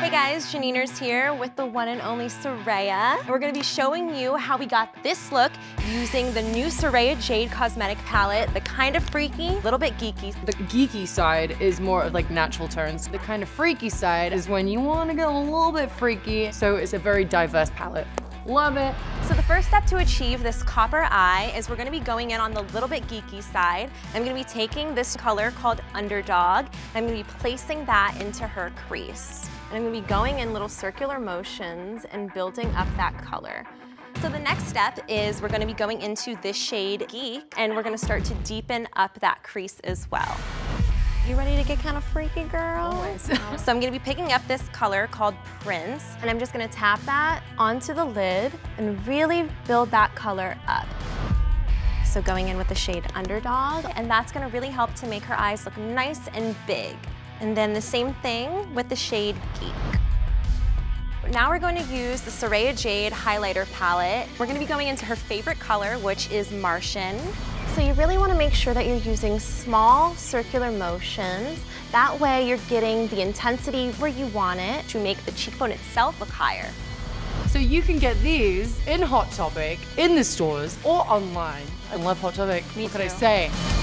Hey guys, Janiners here with the one and only Saraya. We're gonna be showing you how we got this look using the new Saraya-Jade Cosmetic Palette. The kind of freaky, little bit geeky. The geeky side is more of like natural tones. The kind of freaky side is when you wanna get a little bit freaky. So it's a very diverse palette. Love it. So the first step to achieve this copper eye is we're gonna be going in on the little bit geeky side. I'm gonna be taking this color called Underdog, and I'm gonna be placing that into her crease. And I'm gonna be going in little circular motions and building up that color. So the next step is we're gonna be going into this shade Geek, and we're gonna start to deepen up that crease as well. You ready to get kind of freaky, girl? Always. So I'm gonna be picking up this color called Prince, and I'm just gonna tap that onto the lid and really build that color up. So going in with the shade Underdog, and that's gonna really help to make her eyes look nice and big. And then the same thing with the shade Geek. Now we're going to use the Saraya-Jade Highlighter Palette. We're gonna be going into her favorite color, which is Martian. So you really want to make sure that you're using small circular motions. That way you're getting the intensity where you want it to make the cheekbone itself look higher. So you can get these in Hot Topic, in the stores, or online. I love Hot Topic. Me too. What can I say?